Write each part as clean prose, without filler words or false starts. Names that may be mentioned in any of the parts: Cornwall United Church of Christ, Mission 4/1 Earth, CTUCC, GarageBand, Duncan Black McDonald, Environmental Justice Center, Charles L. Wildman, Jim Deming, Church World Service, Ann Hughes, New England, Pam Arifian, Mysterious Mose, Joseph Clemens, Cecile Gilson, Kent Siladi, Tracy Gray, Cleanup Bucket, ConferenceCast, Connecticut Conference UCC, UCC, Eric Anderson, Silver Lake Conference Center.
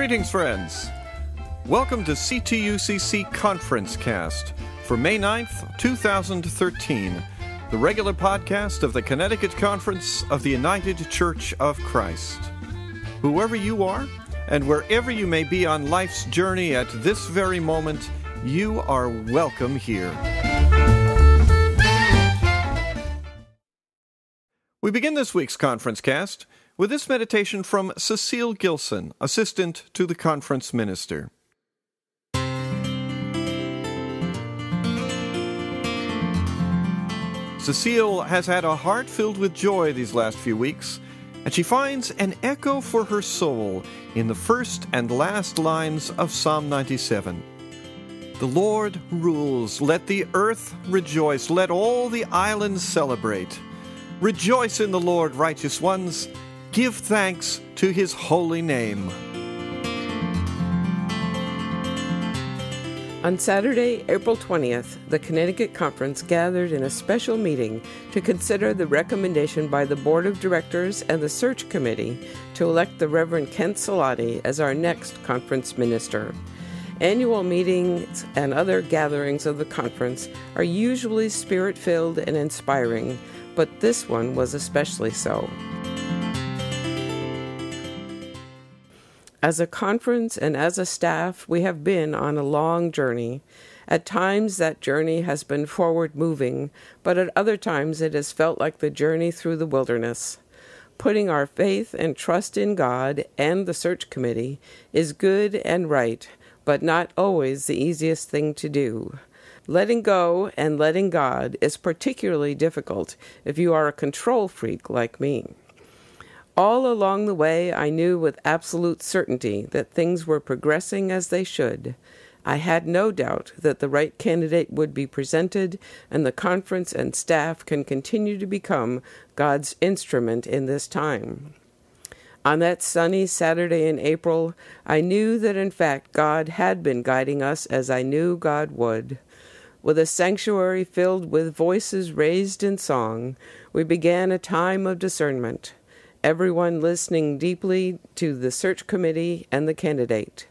Greetings, friends. Welcome to CTUCC ConferenceCast for May 9th, 2013, the regular podcast of the Connecticut Conference of the United Church of Christ. Whoever you are and wherever you may be on life's journey at this very moment, you are welcome here. We begin this week's ConferenceCast with this meditation from Cecile Gilson, assistant to the conference minister. Cecile has had a heart filled with joy these last few weeks, and she finds an echo for her soul in the first and last lines of Psalm 97. The Lord rules, let the earth rejoice, let all the islands celebrate. Rejoice in the Lord, righteous ones. Give thanks to his holy name. On Saturday, April 20th, the Connecticut Conference gathered in a special meeting to consider the recommendation by the Board of Directors and the Search Committee to elect the Reverend Kent Siladi as our next conference minister. Annual meetings and other gatherings of the conference are usually spirit-filled and inspiring, but this one was especially so. As a conference and as a staff, we have been on a long journey. At times, that journey has been forward-moving, but at other times it has felt like the journey through the wilderness. Putting our faith and trust in God and the search committee is good and right, but not always the easiest thing to do. Letting go and letting God is particularly difficult if you are a control freak like me. All along the way, I knew with absolute certainty that things were progressing as they should. I had no doubt that the right candidate would be presented, and the conference and staff can continue to become God's instrument in this time. On that sunny Saturday in April, I knew that in fact God had been guiding us as I knew God would. With a sanctuary filled with voices raised in song, we began a time of discernment. Everyone listening deeply to the search committee and the candidate.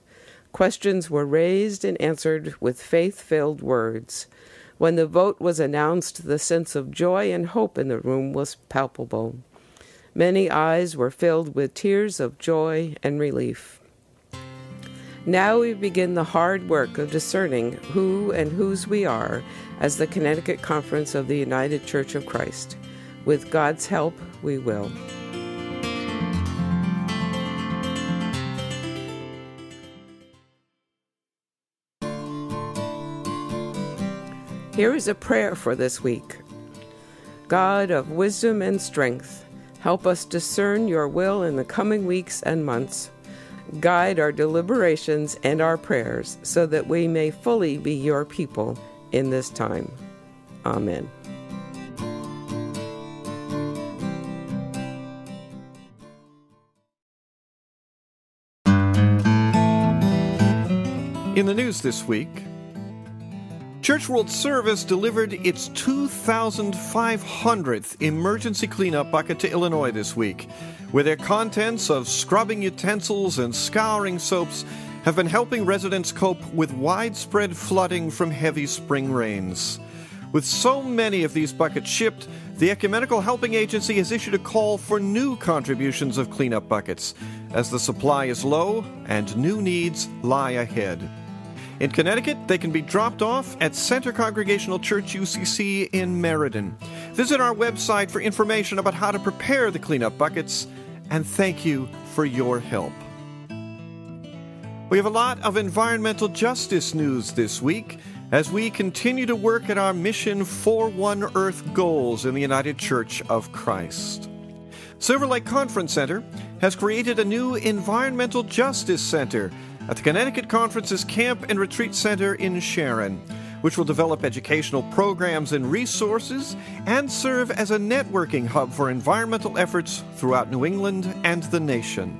Questions were raised and answered with faith-filled words. When the vote was announced, the sense of joy and hope in the room was palpable. Many eyes were filled with tears of joy and relief. Now we begin the hard work of discerning who and whose we are as the Connecticut Conference of the United Church of Christ. With God's help, we will. Here is a prayer for this week. God of wisdom and strength, help us discern your will in the coming weeks and months. Guide our deliberations and our prayers so that we may fully be your people in this time. Amen. In the news this week, Church World Service delivered its 2,500th emergency cleanup bucket to Illinois this week, where their contents of scrubbing utensils and scouring soaps have been helping residents cope with widespread flooding from heavy spring rains. With so many of these buckets shipped, the Ecumenical Helping Agency has issued a call for new contributions of cleanup buckets, as the supply is low and new needs lie ahead. In Connecticut, they can be dropped off at Center Congregational Church UCC in Meriden. Visit our website for information about how to prepare the cleanup buckets, and thank you for your help. We have a lot of environmental justice news this week as we continue to work at our Mission 4/1 Earth goals in the United Church of Christ. Silver Lake Conference Center has created a new Environmental Justice Center at the Connecticut Conference's Camp and Retreat Center in Sharon, which will develop educational programs and resources and serve as a networking hub for environmental efforts throughout New England and the nation.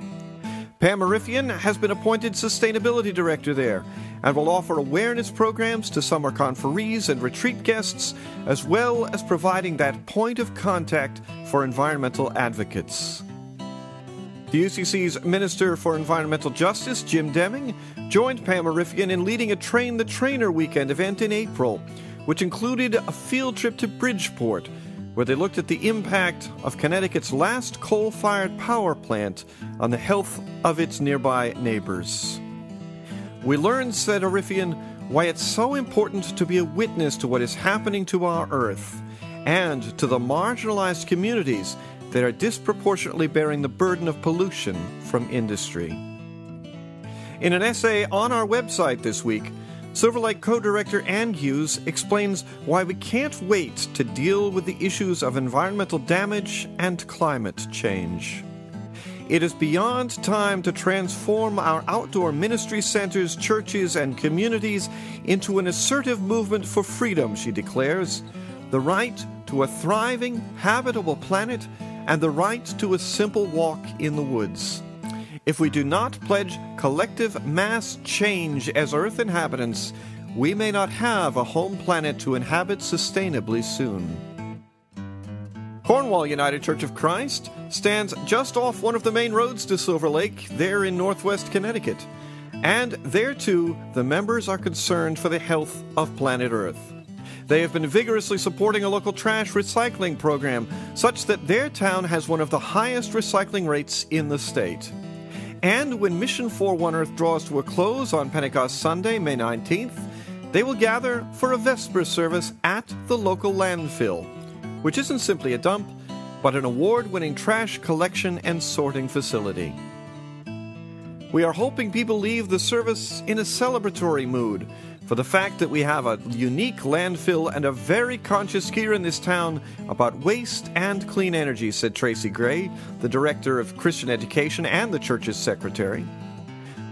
Pam Arifian has been appointed Sustainability Director there and will offer awareness programs to summer conferees and retreat guests, as well as providing that point of contact for environmental advocates. The UCC's Minister for Environmental Justice, Jim Deming, joined Pam Arifian in leading a Train the Trainer weekend event in April, which included a field trip to Bridgeport, where they looked at the impact of Connecticut's last coal-fired power plant on the health of its nearby neighbors. We learned, said Arifian, why it's so important to be a witness to what is happening to our Earth and to the marginalized communities that are disproportionately bearing the burden of pollution from industry. In an essay on our website this week, Silver Lake co-director Ann Hughes explains why we can't wait to deal with the issues of environmental damage and climate change. It is beyond time to transform our outdoor ministry centers, churches, and communities into an assertive movement for freedom, she declares, the right to a thriving, habitable planet, and the right to a simple walk in the woods. If we do not pledge collective mass change as Earth inhabitants, we may not have a home planet to inhabit sustainably soon. Cornwall United Church of Christ stands just off one of the main roads to Silver Lake, there in northwest Connecticut. And there, too, the members are concerned for the health of planet Earth. They have been vigorously supporting a local trash recycling program, such that their town has one of the highest recycling rates in the state. And when Mission 4/1 Earth draws to a close on Pentecost Sunday, May 19th, they will gather for a Vesper service at the local landfill, which isn't simply a dump, but an award-winning trash collection and sorting facility. We are hoping people leave the service in a celebratory mood for the fact that we have a unique landfill and a very conscious care in this town about waste and clean energy, said Tracy Gray, the director of Christian Education and the church's secretary.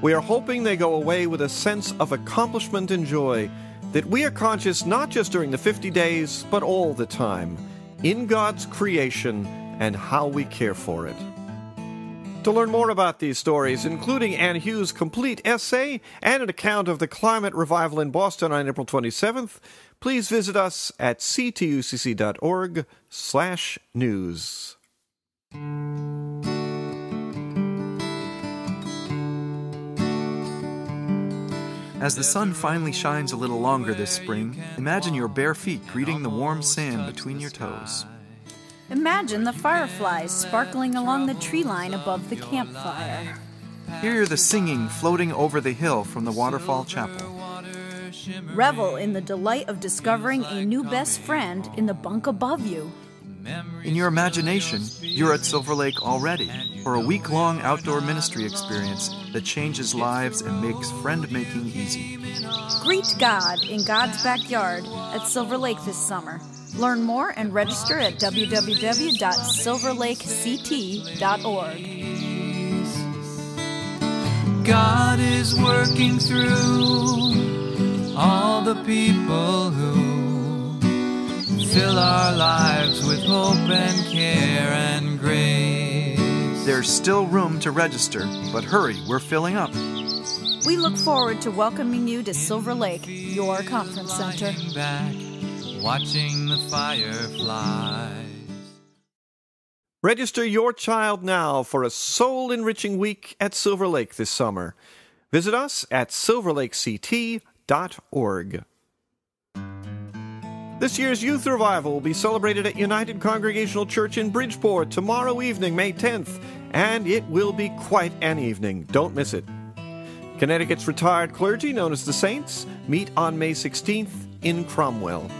We are hoping they go away with a sense of accomplishment and joy that we are conscious not just during the 50 days, but all the time, in God's creation and how we care for it. To learn more about these stories, including Ann Hughes' complete essay and an account of the climate revival in Boston on April 27th, please visit us at ctucc.org/news. As the sun finally shines a little longer this spring, imagine your bare feet greeting the warm sand between your toes. Imagine the fireflies sparkling along the tree line above the campfire. Hear the singing floating over the hill from the waterfall chapel. Revel in the delight of discovering a new best friend in the bunk above you. In your imagination, you're at Silver Lake already for a week-long outdoor ministry experience that changes lives and makes friend-making easy. Greet God in God's backyard at Silver Lake this summer. Learn more and register at www.silverlakect.org. God is working through all the people who fill our lives with hope and care and grace. There's still room to register, but hurry, we're filling up. We look forward to welcoming you to Silver Lake, your conference center. Back, watching the fireflies. Register your child now for a soul-enriching week at Silver Lake this summer. Visit us at silverlakect.org. This year's Youth Revival will be celebrated at United Congregational Church in Bridgeport tomorrow evening, May 10th, and it will be quite an evening. Don't miss it. Connecticut's retired clergy, known as the Saints, meet on May 16th in Cromwell.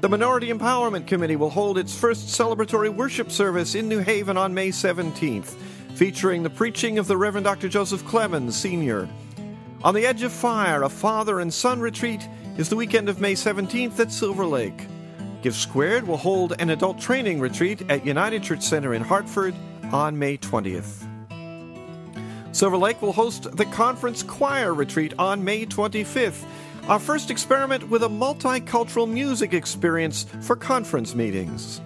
The Minority Empowerment Committee will hold its first celebratory worship service in New Haven on May 17th, featuring the preaching of the Reverend Dr. Joseph Clemens, Sr. On the Edge of Fire, a father and son retreat, is the weekend of May 17th at Silver Lake. Give Squared will hold an adult training retreat at United Church Center in Hartford on May 20th. Silver Lake will host the Conference Choir Retreat on May 25th, our first experiment with a multicultural music experience for conference meetings.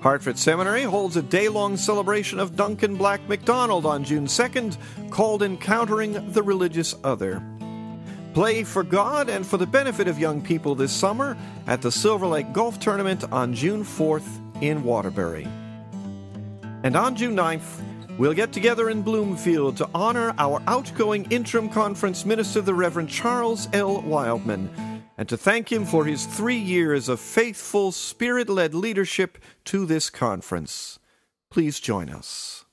Hartford Seminary holds a day-long celebration of Duncan Black McDonald on June 2nd, called Encountering the Religious Other. Play for God and for the benefit of young people this summer at the Silver Lake Golf Tournament on June 4th in Waterbury. And on June 9th, We'll get together in Bloomfield to honor our outgoing interim conference minister, the Reverend Charles L. Wildman, and to thank him for his 3 years of faithful, Spirit-led leadership to this conference. Please join us.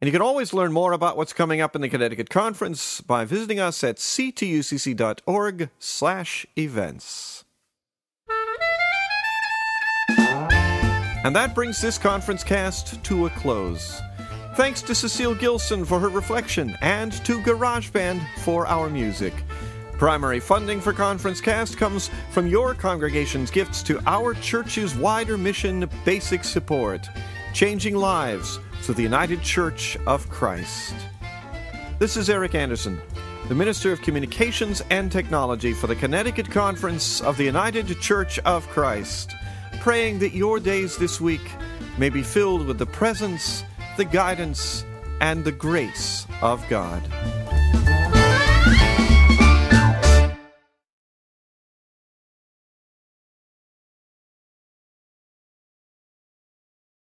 And you can always learn more about what's coming up in the Connecticut Conference by visiting us at ctucc.org/events. And that brings this conference cast to a close. Thanks to Cecile Gilson for her reflection and to GarageBand for our music. Primary funding for ConferenceCast comes from your congregation's gifts to our church's wider mission basic support, changing lives through the United Church of Christ. This is Eric Anderson, the Minister of Communications and Technology for the Connecticut Conference of the United Church of Christ, praying that your days this week may be filled with the presence, the guidance, and the grace of God.